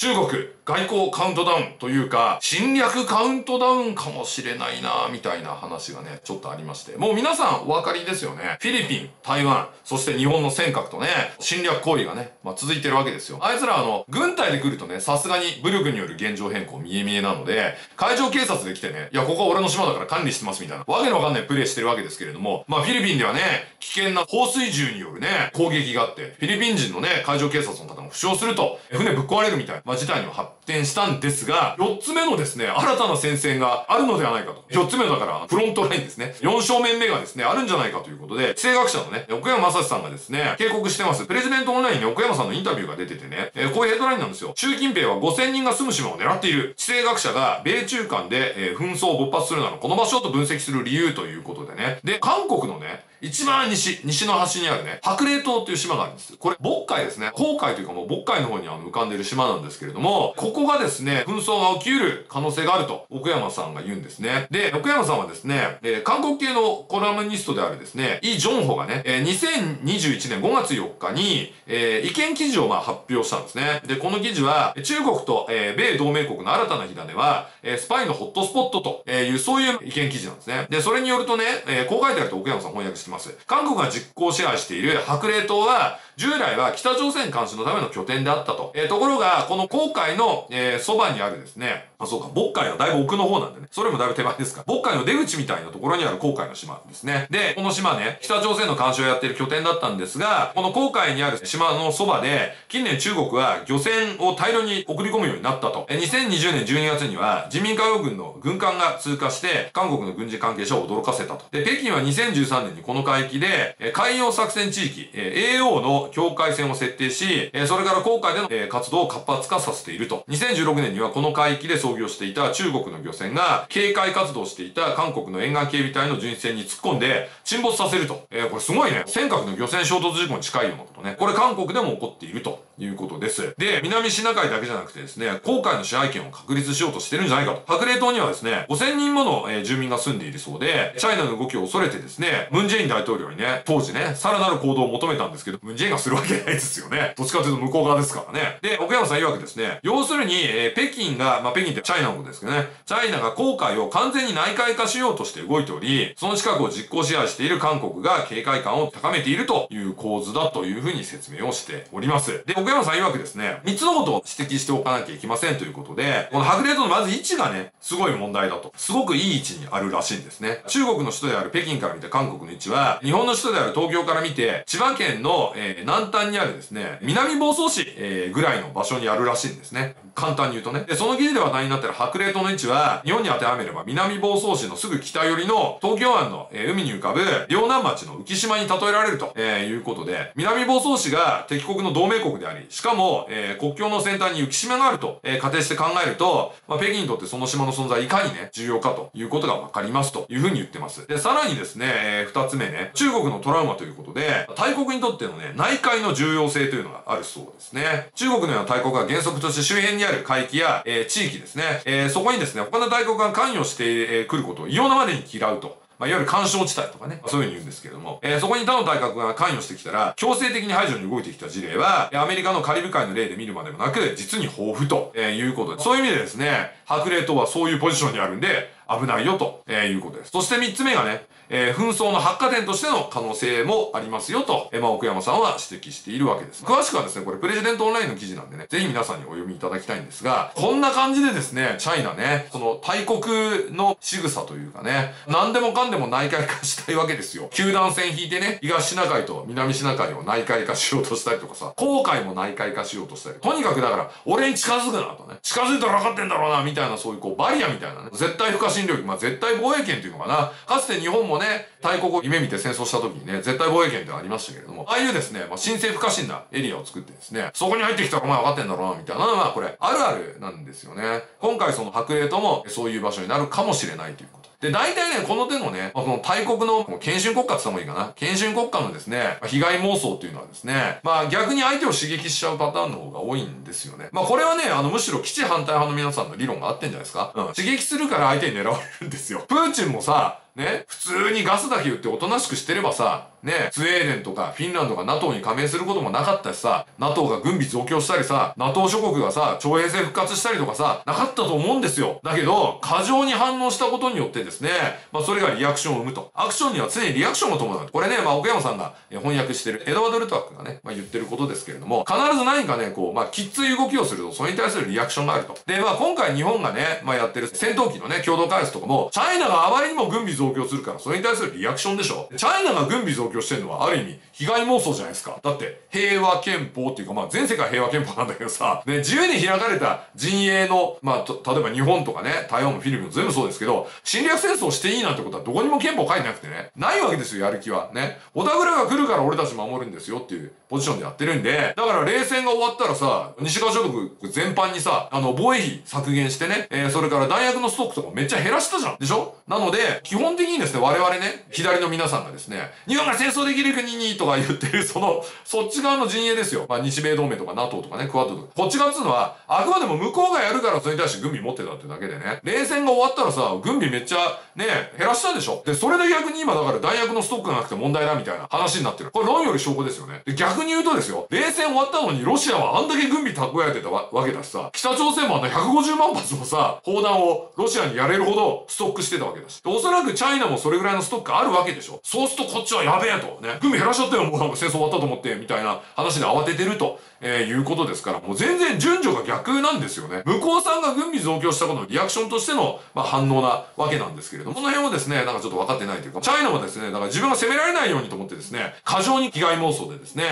中国外交カウントダウンというか、侵略カウントダウンかもしれないなみたいな話がね、ちょっとありまして。もう皆さんお分かりですよね。フィリピン、台湾、そして日本の尖閣とね、侵略行為がね、続いてるわけですよ。あいつら軍隊で来るとね、さすがに武力による現状変更見え見えなので、海上警察で来てね、いや、ここは俺の島だから管理してますみたいな、わけのわかんないプレイしてるわけですけれども、フィリピンではね、危険な放水銃によるね、攻撃があって、フィリピン人のね、海上警察の方も負傷すると、船ぶっ壊れるみたいな、事態にも発展したんですが、4つ目のですね、新たな戦線があるのではないかと。4つ目だから、フロントラインですね。4正面目がですね、あるんじゃないかということで、地政学者のね、奥山正史さんがですね、警告してます。プレジデントオンラインに奥山さんのインタビューが出ててね、こういうヘッドラインなんですよ。習近平は5000人が住む島を狙っている。地政学者が米中間で、紛争を勃発するなら、この場所と分析する理由ということでね。で、韓国のね、一番西の端にあるね、白麗島という島があるんです。これ、渤海ですね。黄海というかもう渤海の方に浮かんでる島なんですけれども、ここがですね、紛争が起きる可能性があると、奥山さんが言うんですね。で、奥山さんはですね、韓国系のコラムニストであるですね、イ・ジョンホがね、2021年5月4日に、意見記事を発表したんですね。で、この記事は、中国と、米同盟国の新たな火種は、スパイのホットスポットという、そういう意見記事なんですね。で、それによるとね、こう書いてあると奥山さん翻訳して韓国が実効支配している白麗島は、従来は北朝鮮監視のための拠点であったと。ところが、この黄海の、そばにあるですね、そうか、渤海はだいぶ奥の方なんでね、それもだいぶ手前ですか。渤海の出口みたいなところにある黄海の島ですね。で、この島ね、北朝鮮の監視をやっている拠点だったんですが、この黄海にある島のそばで、近年中国は漁船を大量に送り込むようになったと。2020年12月には、人民解放軍の軍艦が通過して、韓国の軍事関係者を驚かせたと。で、北京は2013年にこの海域で、海洋作戦地域、AO の境界線を設定し、それから黄海での、活動を活発化させていると。2016年にはこの海域で操業していた中国の漁船が、警戒活動していた韓国の沿岸警備隊の巡視船に突っ込んで、沈没させると。これすごいね。尖閣の漁船衝突事故に近いようなことね。これ韓国でも起こっているということです。で、南シナ海だけじゃなくてですね、黄海の支配権を確立しようとしてるんじゃないかと。白麗島にはですね、5000人もの、住民が住んでいるそうで、チャイナの動きを恐れてですね、ムンジェイン大統領にね、当時ね、さらなる行動を求めたんですけど、ムンジェインするわけないですよね。どっちかというと向こう側ですからね。で、奥山さん曰くですね、要するに、北京が、北京ってチャイナのことですけどね、チャイナが黄海を完全に内海化しようとして動いており、その近くを実効支配している韓国が警戒感を高めているという構図だというふうに説明をしております。で、奥山さん曰くですね、3つのことを指摘しておかなきゃいけませんということで、この白麗島のまず位置がね、すごい問題だと。すごくいい位置にあるらしいんですね。中国の首都である北京から見た韓国の位置は、日本の首都である東京から見て、千葉県の、南端にあるですね、南房総市、ぐらいの場所にあるらしいんですね。簡単に言うとね。で、その記事で話題になっている白麗島の位置は、日本に当てはめれば南房総市のすぐ北寄りの東京湾の、海に浮かぶ両南町の浮島に例えられると、いうことで、南房総市が敵国の同盟国であり、しかも、国境の先端に浮島があると、仮定して考えると、北京にとってその島の存在いかにね、重要かということがわかりますというふうに言ってます。で、さらにですね、二つ目ね、中国のトラウマということで、大国にとってのね、内海の重要性というのがあるそうですね。中国のような大国が原則として周辺にある海域や、地域ですね、そこにですね、他の大国が関与してくることを異様なまでに嫌うと。いわゆる干渉地帯とかね、そういうふうに言うんですけれども、そこに他の大国が関与してきたら、強制的に排除に動いてきた事例は、アメリカのカリブ海の例で見るまでもなく、実に豊富ということで、そういう意味でですね、白麗島はそういうポジションにあるんで、危ないよということです。そして3つ目がね、紛争の発火点としての可能性もありますよと、奥山さんは指摘しているわけです。詳しくはですね、これプレジデントオンラインの記事なんでね、ぜひ皆さんにお読みいただきたいんですが、こんな感じでですね、チャイナね、その大国の仕草というかね、何でもかんでも内海化したいわけですよ。九段線引いてね、東シナ海と南シナ海を内海化しようとしたりとかさ、黄海も内海化しようとしたり、とにかくだから、俺に近づくなとね、近づいたら分かってんだろうな、みたいなそういうこうバリアみたいなね、絶対不可侵略、絶対防衛権っていうのかな。かつて日本もね、大国を夢見て戦争した時にね、絶対防衛権ってありましたけれども、ああいうですね、新政不可侵なエリアを作ってですね、そこに入ってきたらお前分かってんだろうな、みたいなのは、これ、あるあるなんですよね。今回その白麗島もそういう場所になるかもしれないということ。で、大体ね、この手のね、この大国の、研修国家って言った方がいいかな。研修国家のですね、被害妄想というのはですね、逆に相手を刺激しちゃうパターンの方が多いんですよね。これはね、むしろ基地反対派の皆さんの理論が合ってんじゃないですか。刺激するから相手に狙われるんですよ。プーチンもさ、ね、普通にガスだけ言っておとなしくしてればさ、ね、スウェーデンとかフィンランドが NATO に加盟することもなかったしさ、NATO が軍備増強したりさ、NATO 諸国がさ、徴兵制復活したりとかさ、なかったと思うんですよ。だけど、過剰に反応したことによってですね、まあそれがリアクションを生むと。アクションには常にリアクションを伴う。これね、まあ奥山さんが翻訳してる、エドワード・ルトワックがね、まあ言ってることですけれども、必ず何かね、こう、まあきつい動きをすると、それに対するリアクションがあると。で、まあ今回日本がね、まあやってる戦闘機のね、共同開発とかも、チャイナがあまりにも軍備増強するから、それに対するリアクションでしょ。チャイナが軍備増強してるのはある意味被害妄想じゃないですか。だって平和憲法っていうか、まあ全世界平和憲法なんだけどさ、ね、自由に開かれた陣営の、まあ例えば日本とかね、台湾もフィリピンも全部そうですけど、侵略戦争していいなんてことはどこにも憲法書いてなくてね、ないわけですよ、やる気は。ね。小田原が来るから俺たち守るんですよっていうポジションでやってるんで、だから冷戦が終わったらさ、西側諸国全般にさ、防衛費削減してね、それから弾薬のストックとかめっちゃ減らしたじゃん。でしょ？なので、基本的にですね、我々ね、左の皆さんがですね、日本が戦争できる国にとか言ってる、そっち側の陣営ですよ。まあ、日米同盟とか NATO とかね、クアッドとか。こっち側っていうのは、あくまでも向こうがやるからそれに対して軍備持ってたってだけでね、冷戦が終わったらさ、軍備めっちゃね、減らしたでしょ。で、それで逆に今だから弾薬のストックがなくて問題だみたいな話になってる。これ論より証拠ですよね。で、逆に言うとですよ、冷戦終わったのにロシアはあんだけ軍備蓄えてたわけだしさ、北朝鮮もあんな150万発もさ、砲弾をロシアにやれるほどストックしてたわけだし。で、おそらくチャイナもそれぐらいのストックあるわけでしょ。そうするとこっちはやべえと。ね。軍備減らしちゃったよ。もうなんか戦争終わったと思って、みたいな話で慌ててると、いうことですから、もう全然順序が逆なんですよね。向こうさんが軍備増強したことのリアクションとしての、まあ、反応なわけなんですけれども、この辺をですね、なんかちょっと分かってないというか、チャイナはですね、だから自分が攻められないようにと思ってですね、過剰に被害妄想でですね、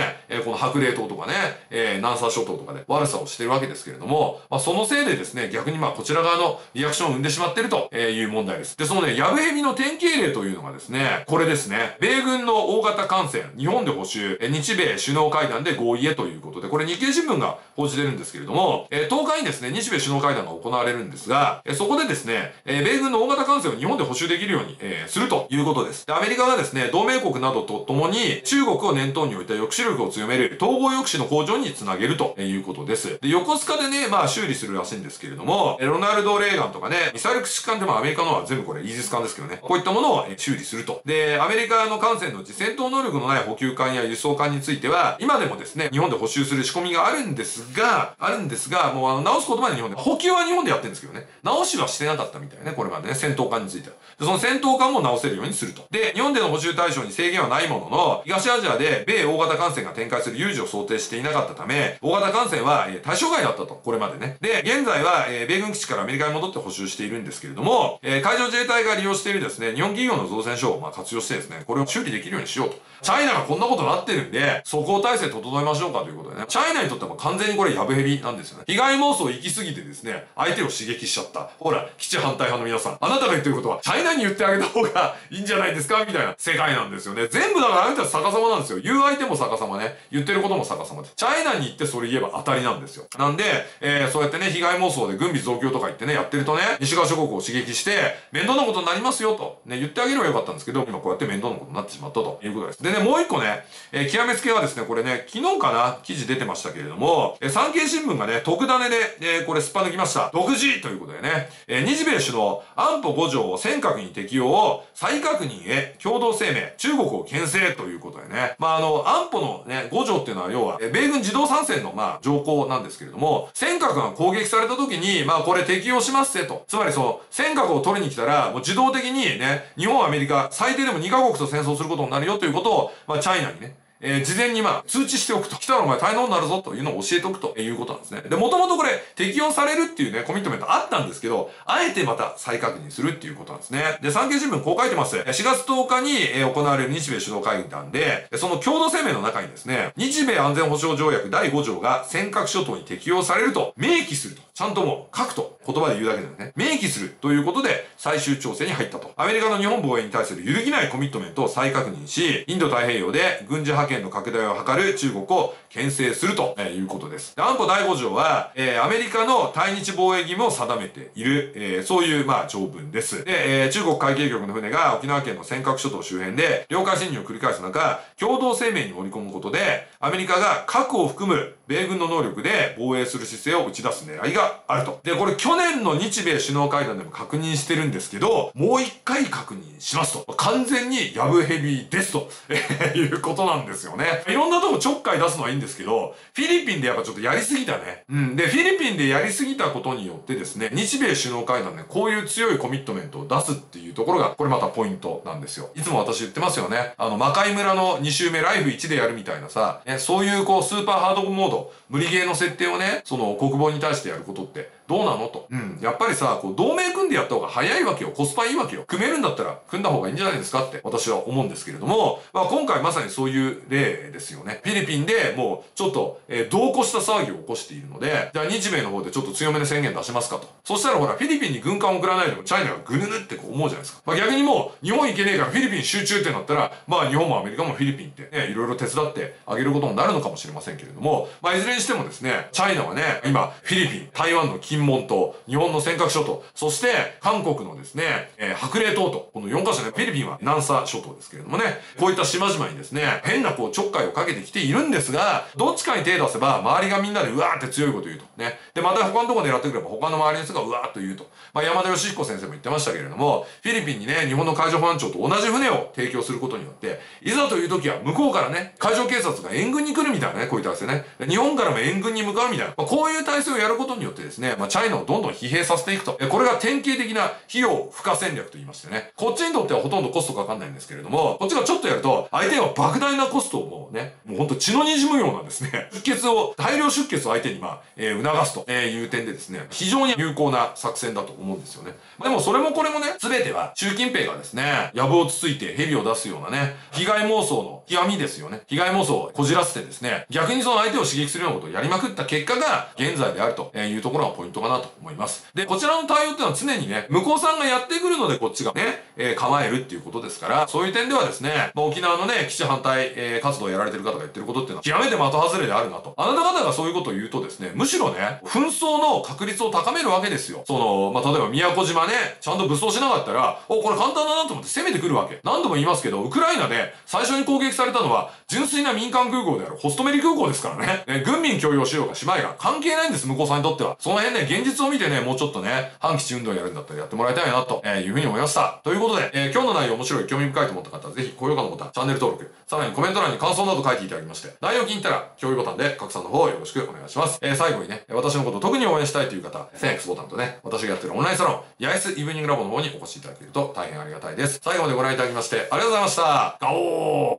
この白冷島とかね、南沙諸島とかで悪さをしてるわけですけれども、まあ、そのせいでですね、逆にまあこちら側のリアクションを生んでしまってるという問題です。で、そのね、ヤブヘビの典型例というのがですね、これですね、米軍の大型艦船、日本で補修、日米首脳会談で合意へということで、これ日経新聞が報じてるんですけれども、10日にですね、日米首脳会談が行われるんですが、そこでですね、米軍の大型艦船を日本で補修できるようにするということです。で、アメリカがですね、同盟国などと共に中国を念頭に置いた抑止力を強める統合抑止の向上につなげるということです。で、横須賀でね、まあ修理するらしいんですけれども、ロナルド・レーガンとかね、ミサイル駆逐艦でもアメリカのは全部これイージス艦ですけどね、こういったものを修理すると。で、アメリカの艦船の戦闘能力のない補給艦や輸送艦については、今でもですね、日本で補修する仕込みがあるんですが、もう直すことまで日本で、補給は日本でやってるんですけどね、直しはしてなかったみたいね、これまでね、戦闘艦については。で、その戦闘艦も直せるようにすると。で、日本での補修対象に制限はないものの、東アジアで米大型艦船が展開する有事を想定していなかったため、大型艦船は対象外だったと、これまでね。で、現在は米軍基地からアメリカに戻って補修しているんですけれども、海上自衛隊が利用しているですね、日本企業の造船所をまあ活用してですね、これを修理できるようにしようと。チャイナがこんなことになってるんで、即応体制整えましょうかということでね。チャイナにとっては完全にこれヤブヘビなんですよね。被害妄想行き過ぎてですね、相手を刺激しちゃった。ほら、基地反対派の皆さん。あなたが言ってることは、チャイナに言ってあげた方がいいんじゃないですかみたいな世界なんですよね。全部だからあなたは逆さまなんですよ。言う相手も逆さまね。言ってることも逆さまで。チャイナに行ってそれ言えば当たりなんですよ。なんで、そうやってね、被害妄想で軍備増強とか言ってね、やってるとね、西側諸国を刺激して、面倒なことになりますよと、ね、言ってあげればよかったんですけど、今こうやって面倒なことになってしまったということです。でね、もう一個ね、極めつけはですね、これね、昨日かな、記事出てましたけれども、産経新聞がね、特ダネで、これすっぱ抜きました。独自ということでね、日米首脳、安保5条を尖閣に適用を再確認へ、共同声明、中国を牽制ということでね、まあ、安保のね、5条っていうのは要は、米軍自動参戦の、まあ、条項なんですけれども、尖閣が攻撃された時に、まあ、これ適用しますぜと。つまりその、尖閣を取りに来たら、もう自動的にね、日本、アメリカ、最低でも2カ国と戦争することになるよということを、まあ、チャイナにね、事前にまあ、通知しておくと。来たらお前大変になるぞというのを教えておくということなんですね。で、もともとこれ、適用されるっていうね、コミットメントあったんですけど、あえてまた再確認するっていうことなんですね。で、産経新聞こう書いてます。4月10日に行われる日米首脳会談で、その共同声明の中にですね、日米安全保障条約第5条が尖閣諸島に適用されると明記すると。ちゃんともう書くと。言葉で言うだけでね。明記するということで、最終調整に入ったと。アメリカの日本防衛に対する揺るぎないコミットメントを再確認し、インド太平洋で軍事発覇権の拡大を図る中国を牽制するということです。安保第5条は、アメリカの対日防衛義務を定めている、そういう、条文です。で、中国海警局の船が沖縄県の尖閣諸島周辺で領海侵入を繰り返す中、共同声明に盛り込むことで、アメリカが核を含む米軍の能力で防衛する姿勢を打ち出す狙いがあると。で、これ去年の日米首脳会談でも確認してるんですけど、もう一回確認しますと。完全にやぶヘビですということなんですよね。いろんなとこちょっかい出すのはいいんですけど、フィリピンでやっぱちょっとやりすぎたね。うん。で、フィリピンでやりすぎたことによってですね、日米首脳会談でこういう強いコミットメントを出すっていうところが、これまたポイントなんですよ。いつも私言ってますよね。魔界村の2周目ライフ1でやるみたいなさ、ね、そういうこうスーパーハードモード、無理ゲーの設定をね、その国防に対してやることって、どうなのと。うん。やっぱりさ、こう、同盟組んでやった方が早いわけよ。コスパいいわけよ。組めるんだったら、組んだ方がいいんじゃないですかって、私は思うんですけれども、今回まさにそういう例ですよね。フィリピンでもう、ちょっと、同行した騒ぎを起こしているので、じゃあ日米の方でちょっと強めで宣言出しますかと。そしたらほら、フィリピンに軍艦を送らないでも、チャイナがぐぬぬってこう思うじゃないですか。逆にもう、日本行けねえからフィリピン集中ってなったら、日本もアメリカもフィリピンってね、いろいろ手伝ってあげることになるのかもしれませんけれども、いずれにしてもですね、チャイナはね、今、フィリピン、台湾の金門島、日本の尖閣諸島、そして韓国のですね、白麗島と、この4カ所ね、フィリピンは南沙諸島ですけれどもね、こういった島々にですね、変なこうちょっかいをかけてきているんですが、どっちかに手を出せば、周りがみんなでうわーって強いこと言うと。ね。で、また他のとこ狙ってくれば、他の周りの人がうわーっと言うと。山田義彦先生も言ってましたけれども、フィリピンにね、日本の海上保安庁と同じ船を提供することによって、いざという時は向こうからね、海上警察が援軍に来るみたいなね、こういったですね、日本からも援軍に向かうみたいな、こういう体制をやることによってですね、チャイナをどんどん疲弊させていくと。これが典型的な費用負荷戦略と言いましてね、こっちにとってはほとんどコストかかんないんですけれども、こっちがちょっとやると、相手は莫大なコストをもうね、もうほんと血の滲むようなですね、大量出血を相手に促すという点でですね、非常に有効な作戦だと思うんですよね。でもそれもこれもね、すべては習近平がですね、藪をつついて蛇を出すようなね、被害妄想の極みですよね。被害妄想をこじらせてですね、逆にその相手を刺激するようなことをやりまくった結果が現在であるというところがポイントかなと思います。で、こちらの対応っていうのは常にね、向こうさんがやってくるのでこっちがね、構えるっていうことですから、そういう点ではですね、沖縄のね、基地反対、活動をやられてる方が言ってることっていうのは極めて的外れであるなと。あなた方がそういうことを言うとですね、むしろね、紛争の確率を高めるわけですよ。その、例えば宮古島ね、ちゃんと武装しなかったら、お、これ簡単だなと思って攻めてくるわけ。何度も言いますけど、ウクライナで最初に攻撃されたのは、純粋な民間空港であるホストメリ空港ですからね。軍民共用しようがしまいが関係ないんです、向こうさんにとっては。その辺ね、現実を見てね、もうちょっとね、反基地運動やるんだったらやってもらいたいな、というふうに思いました。ということで、今日の内容面白い、興味深いと思った方は、ぜひ高評価のボタン、チャンネル登録、さらにコメント欄に感想など書いていただきまして、内容気に入ったら、共有ボタンで拡散の方よろしくお願いします。最後にね、私のことを特に応援したいという方、1000X ボタンとね、私がやってるオンラインサロン、ヤイスイブニングラボの方にお越しいただけると大変ありがたいです。最後までご覧いただきまして、ありがとうございました。ガオー。